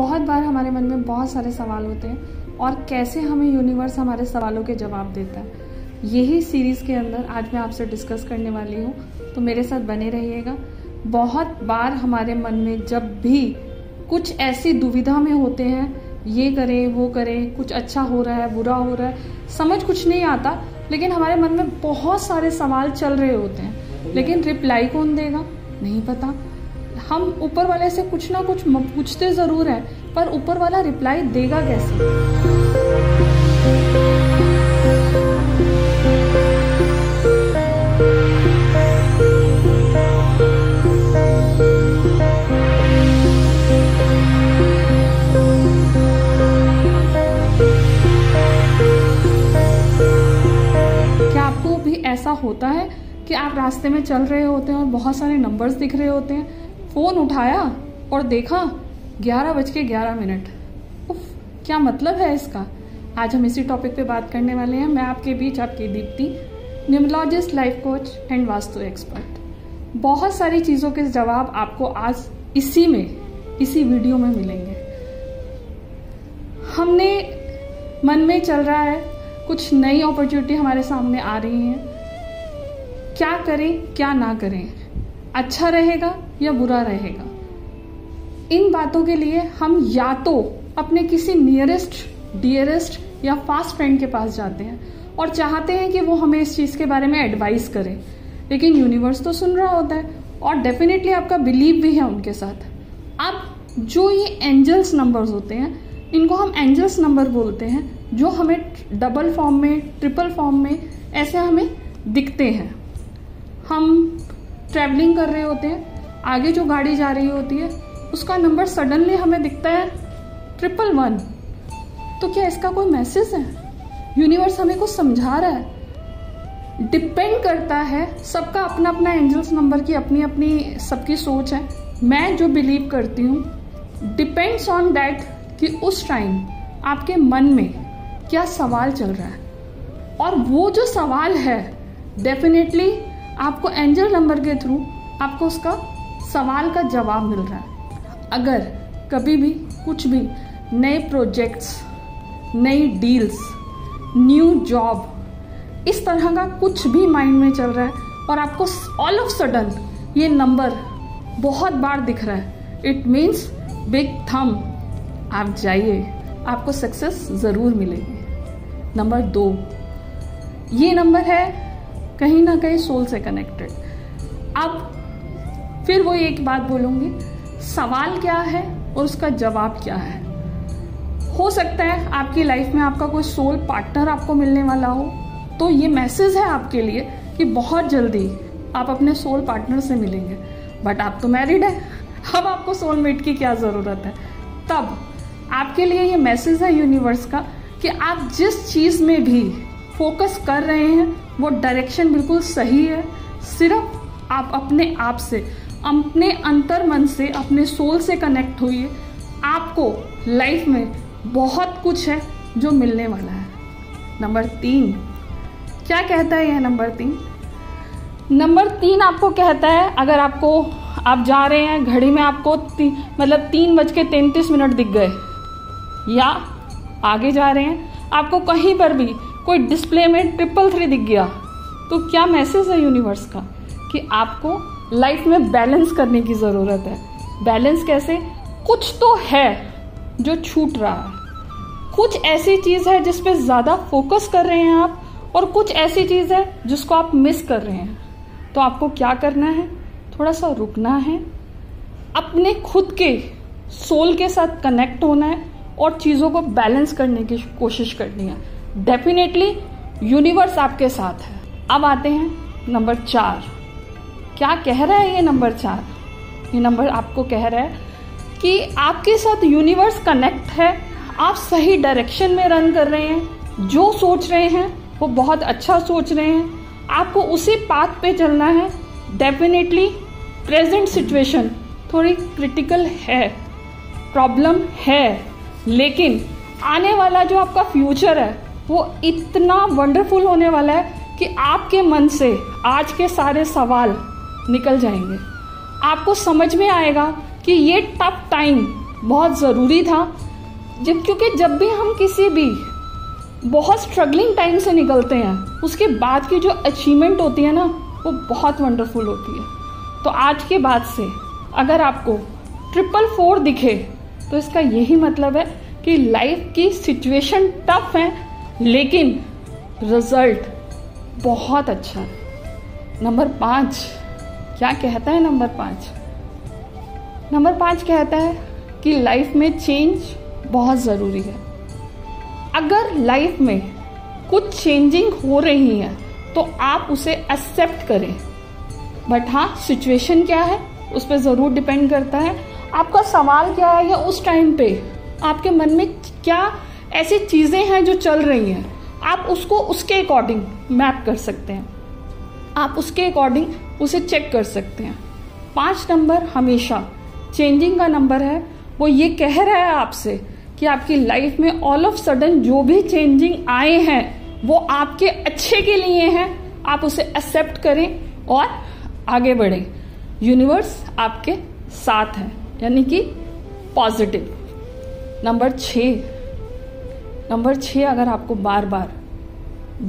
बहुत बार हमारे मन में बहुत सारे सवाल होते हैं और कैसे हमें यूनिवर्स हमारे सवालों के जवाब देता है, यही सीरीज़ के अंदर आज मैं आपसे डिस्कस करने वाली हूँ। तो मेरे साथ बने रहिएगा। बहुत बार हमारे मन में जब भी कुछ ऐसी दुविधा में होते हैं, ये करें वो करें, कुछ अच्छा हो रहा है बुरा हो रहा है, समझ कुछ नहीं आता, लेकिन हमारे मन में बहुत सारे सवाल चल रहे होते हैं, लेकिन रिप्लाई कौन देगा नहीं पता। हम ऊपर वाले से कुछ ना कुछ पूछते ज़रूर हैं, पर ऊपर वाला रिप्लाई देगा कैसे। क्या आपको भी ऐसा होता है कि आप रास्ते में चल रहे होते हैं और बहुत सारे नंबर्स दिख रहे होते हैं, फ़ोन उठाया और देखा 11:11। उफ, क्या मतलब है इसका। आज हम इसी टॉपिक पे बात करने वाले हैं। मैं आपके बीच आपकी Deepti, numerologist, life coach and vastu expert. बहुत सारी चीज़ों के जवाब आपको आज इसी वीडियो में मिलेंगे। हमने मन में चल रहा है, कुछ नई अपॉर्चुनिटी हमारे सामने आ रही हैं, क्या करें क्या ना करें, अच्छा रहेगा या बुरा रहेगा। इन बातों के लिए हम या तो अपने किसी नियरेस्ट डियरेस्ट या फास्ट फ्रेंड के पास जाते हैं और चाहते हैं कि वो हमें इस चीज़ के बारे में एडवाइस करें, लेकिन यूनिवर्स तो सुन रहा होता है और डेफिनेटली आपका बिलीव भी है उनके साथ। आप जो ये एंजल्स नंबर्स होते हैं, इनको हम एंजल्स नंबर बोलते हैं, जो हमें डबल फॉर्म में ट्रिपल फॉर्म में ऐसे हमें दिखते हैं। हम ट्रैवलिंग कर रहे होते हैं, आगे जो गाड़ी जा रही होती है उसका नंबर सडनली हमें दिखता है 111। तो क्या इसका कोई मैसेज है? यूनिवर्स हमें कुछ समझा रहा है? डिपेंड करता है, सबका अपना अपना एंजल्स नंबर की अपनी अपनी सबकी सोच है। मैं जो बिलीव करती हूँ, डिपेंड्स ऑन दैट कि उस टाइम आपके मन में क्या सवाल चल रहा है, और वो जो सवाल है डेफिनेटली आपको एंजल नंबर के थ्रू आपको उसका सवाल का जवाब मिल रहा है। अगर कभी भी कुछ भी नए प्रोजेक्ट्स, नई डील्स, न्यू जॉब, इस तरह का कुछ भी माइंड में चल रहा है और आपको ऑल ऑफ सडन ये नंबर बहुत बार दिख रहा है, इट मीन्स बिग थम, आप जाइए, आपको सक्सेस ज़रूर मिलेगी। नंबर 2, ये नंबर है कहीं ना कहीं सोल से कनेक्टेड। अब फिर वो एक बात बोलूँगी, सवाल क्या है और उसका जवाब क्या है। हो सकता है आपकी लाइफ में आपका कोई सोल पार्टनर आपको मिलने वाला हो, तो ये मैसेज है आपके लिए कि बहुत जल्दी आप अपने सोल पार्टनर से मिलेंगे। बट आप तो मैरिड हैं, अब आपको सोलमेट की क्या ज़रूरत है। तब आपके लिए ये मैसेज है यूनिवर्स का कि आप जिस चीज़ में भी फोकस कर रहे हैं वो डायरेक्शन बिल्कुल सही है। सिर्फ आप अपने आप से, अपने अंतर मन से, अपने सोल से कनेक्ट होइए। आपको लाइफ में बहुत कुछ है जो मिलने वाला है। नंबर 3 क्या कहता है? यह नंबर 3 आपको कहता है, अगर आपको आप जा रहे हैं, घड़ी में आपको मतलब 3:33 दिख गए, या आगे जा रहे हैं आपको कहीं पर भी कोई डिस्प्ले में 333 दिख गया, तो क्या मैसेज है यूनिवर्स का कि आपको लाइफ में बैलेंस करने की ज़रूरत है। बैलेंस कैसे? कुछ तो है जो छूट रहा है, कुछ ऐसी चीज़ है जिस पे ज़्यादा फोकस कर रहे हैं आप, और कुछ ऐसी चीज़ है जिसको आप मिस कर रहे हैं। तो आपको क्या करना है? थोड़ा सा रुकना है, अपने खुद के सोल के साथ कनेक्ट होना है और चीज़ों को बैलेंस करने की कोशिश करनी है। डेफिनेटली यूनिवर्स आपके साथ है। अब आते हैं नंबर 4, क्या कह रहा है ये नंबर 4? ये नंबर आपको कह रहा है कि आपके साथ यूनिवर्स कनेक्ट है, आप सही डायरेक्शन में रन कर रहे हैं, जो सोच रहे हैं वो बहुत अच्छा सोच रहे हैं, आपको उसी पाथ पे चलना है। डेफिनेटली प्रेजेंट सिचुएशन थोड़ी क्रिटिकल है, प्रॉब्लम है, लेकिन आने वाला जो आपका फ्यूचर है वो इतना वंडरफुल होने वाला है कि आपके मन से आज के सारे सवाल निकल जाएंगे। आपको समझ में आएगा कि ये टफ टाइम बहुत ज़रूरी था। क्योंकि जब भी हम किसी भी बहुत स्ट्रगलिंग टाइम से निकलते हैं, उसके बाद की जो अचीवमेंट होती है ना, वो बहुत वंडरफुल होती है। तो आज के बाद से अगर आपको 444 दिखे तो इसका यही मतलब है कि लाइफ की सिचुएशन टफ है लेकिन रिजल्ट बहुत अच्छा है। नंबर 5 क्या कहता है? नंबर 5 कहता है कि लाइफ में चेंज बहुत ज़रूरी है। अगर लाइफ में कुछ चेंजिंग हो रही है तो आप उसे एक्सेप्ट करें। बट हाँ, सिचुएशन क्या है उस पर ज़रूर डिपेंड करता है। आपका सवाल क्या है या उस टाइम पे आपके मन में क्या ऐसी चीज़ें हैं जो चल रही हैं, आप उसको उसके अकॉर्डिंग मैप कर सकते हैं, आप उसके अकॉर्डिंग उसे चेक कर सकते हैं। 5 नंबर हमेशा चेंजिंग का नंबर है। वो ये कह रहा है आपसे कि आपकी लाइफ में ऑल ऑफ सडन जो भी चेंजिंग आए हैं वो आपके अच्छे के लिए हैं। आप उसे एक्सेप्ट करें और आगे बढ़ें। यूनिवर्स आपके साथ है, यानी कि पॉजिटिव। नंबर 6 अगर आपको बार बार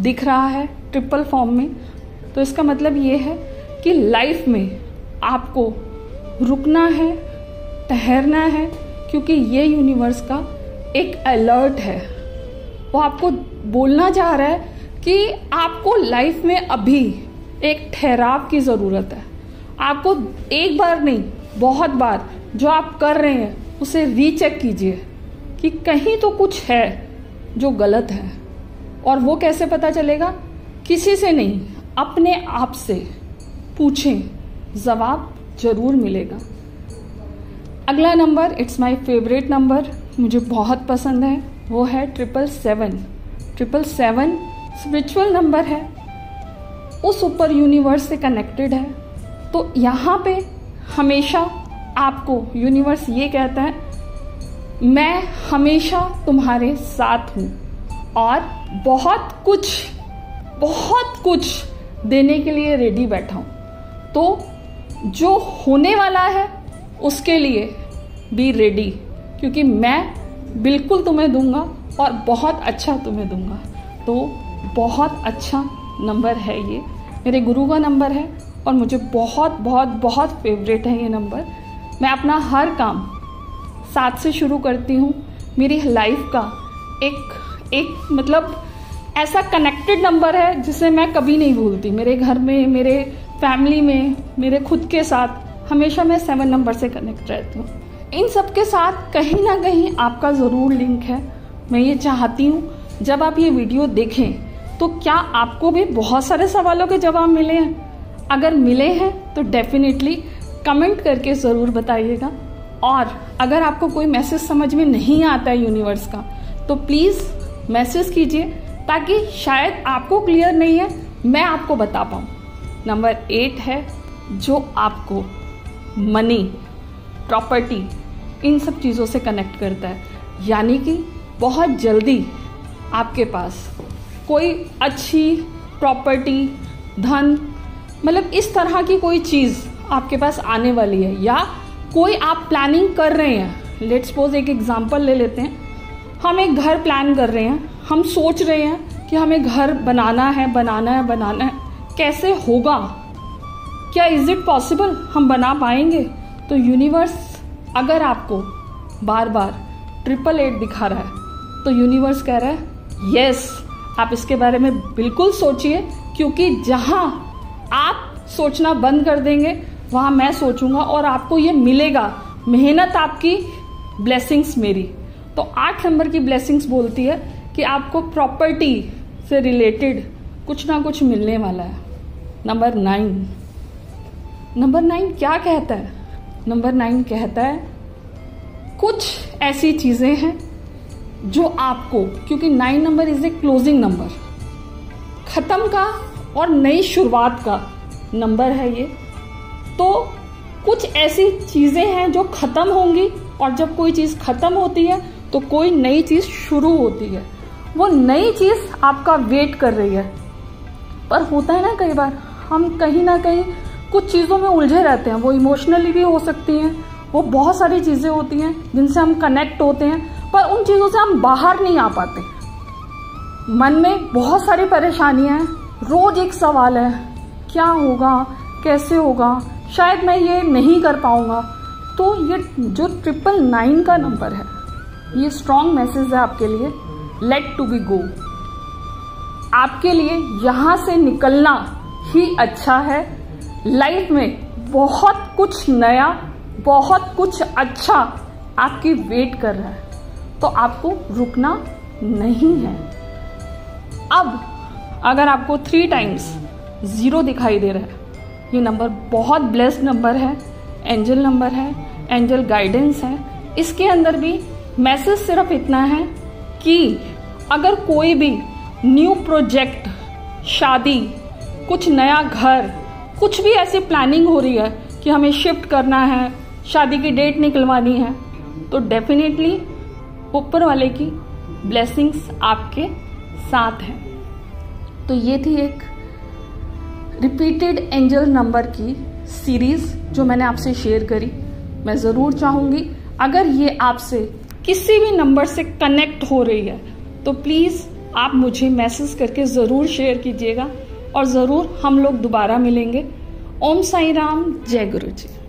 दिख रहा है 444 में, तो इसका मतलब ये है कि लाइफ में आपको रुकना है, ठहरना है, क्योंकि ये यूनिवर्स का एक अलर्ट है। वो आपको बोलना चाह रहा है कि आपको लाइफ में अभी एक ठहराव की ज़रूरत है। आपको एक बार नहीं, बहुत बार जो आप कर रहे हैं उसे रीचेक कीजिए कि कहीं तो कुछ है जो गलत है। और वो कैसे पता चलेगा? किसी से नहीं, अपने आप से पूछें, जवाब ज़रूर मिलेगा। अगला number, it's my favourite number, मुझे बहुत पसंद है, वो है 777। 777 स्पिरिचुअल नंबर है, उस सुपर यूनिवर्स से कनेक्टेड है। तो यहाँ पे हमेशा आपको यूनिवर्स ये कहता है, मैं हमेशा तुम्हारे साथ हूँ और बहुत कुछ देने के लिए रेडी बैठा हूँ। तो जो होने वाला है उसके लिए बी रेडी, क्योंकि मैं बिल्कुल तुम्हें दूंगा और बहुत अच्छा तुम्हें दूंगा। तो बहुत अच्छा नंबर है ये, मेरे गुरु का नंबर है और मुझे बहुत बहुत बहुत फेवरेट है ये नंबर। मैं अपना हर काम 7 से शुरू करती हूँ। मेरी लाइफ का एक मतलब ऐसा कनेक्टेड नंबर है जिसे मैं कभी नहीं भूलती। मेरे घर में, मेरे फैमिली में, मेरे खुद के साथ हमेशा मैं 7 नंबर से कनेक्ट रहती हूँ। इन सब के साथ कहीं ना कहीं आपका ज़रूर लिंक है। मैं ये चाहती हूँ जब आप ये वीडियो देखें तो क्या आपको भी बहुत सारे सवालों के जवाब मिले हैं? अगर मिले हैं तो डेफिनेटली कमेंट करके ज़रूर बताइएगा। और अगर आपको कोई मैसेज समझ में नहीं आता है यूनिवर्स का, तो प्लीज़ मैसेज कीजिए, ताकि शायद आपको क्लियर नहीं है, मैं आपको बता पाऊँ। नंबर 8 है जो आपको मनी, प्रॉपर्टी, इन सब चीज़ों से कनेक्ट करता है। यानी कि बहुत जल्दी आपके पास कोई अच्छी प्रॉपर्टी, धन, मतलब इस तरह की कोई चीज़ आपके पास आने वाली है, या कोई आप प्लानिंग कर रहे हैं। लेट्स सपोज एक एग्जांपल ले लेते हैं, हम एक घर प्लान कर रहे हैं, हम सोच रहे हैं कि हमें घर बनाना है, कैसे होगा, क्या इज़ इट पॉसिबल, हम बना पाएंगे? तो यूनिवर्स अगर आपको बार बार 888 दिखा रहा है तो यूनिवर्स कह रहा है यस, आप इसके बारे में बिल्कुल सोचिए, क्योंकि जहाँ आप सोचना बंद कर देंगे वहाँ मैं सोचूंगा और आपको ये मिलेगा। मेहनत आपकी, ब्लेसिंग्स मेरी। तो 8 नंबर की ब्लेसिंग्स बोलती है कि आपको प्रॉपर्टी से रिलेटेड कुछ ना कुछ मिलने वाला है। नंबर 9 क्या कहता है? नंबर 9 कहता है कुछ ऐसी चीज़ें हैं जो आपको, क्योंकि 9 number is a closing number, ख़त्म का और नई शुरुआत का नंबर है ये। तो कुछ ऐसी चीज़ें हैं जो ख़त्म होंगी, और जब कोई चीज़ ख़त्म होती है तो कोई नई चीज़ शुरू होती है। वो नई चीज़ आपका वेट कर रही है। पर होता है ना, कई बार हम कहीं ना कहीं कुछ चीज़ों में उलझे रहते हैं, वो इमोशनली भी हो सकती हैं, वो बहुत सारी चीज़ें होती हैं जिनसे हम कनेक्ट होते हैं, पर उन चीज़ों से हम बाहर नहीं आ पाते। मन में बहुत सारी परेशानियाँ हैं, रोज़ एक सवाल है क्या होगा, कैसे होगा, शायद मैं ये नहीं कर पाऊँगा। तो ये जो 999 का नंबर है, ये स्ट्रॉन्ग मैसेज है आपके लिए, लेट टू बी गो। आपके लिए यहाँ से निकलना ही अच्छा है। लाइफ में बहुत कुछ नया, बहुत कुछ अच्छा आपकी वेट कर रहा है, तो आपको रुकना नहीं है। अब अगर आपको 3 times 0 दिखाई दे रहा है, ये नंबर बहुत ब्लेस्ड नंबर है, एंजल नंबर है, एंजल गाइडेंस है। इसके अंदर भी मैसेज सिर्फ इतना है कि अगर कोई भी न्यू प्रोजेक्ट, शादी, कुछ नया घर, कुछ भी ऐसी प्लानिंग हो रही है कि हमें शिफ्ट करना है, शादी की डेट निकलवानी है, तो डेफिनेटली ऊपर वाले की ब्लेसिंग्स आपके साथ हैं। तो ये थी एक रिपीटेड एंजल नंबर की सीरीज़ जो मैंने आपसे शेयर करी। मैं ज़रूर चाहूँगी अगर ये आपसे किसी भी नंबर से कनेक्ट हो रही है तो प्लीज़ आप मुझे मैसेज करके ज़रूर शेयर कीजिएगा और ज़रूर हम लोग दोबारा मिलेंगे। ओम साईं राम, जय गुरु जी।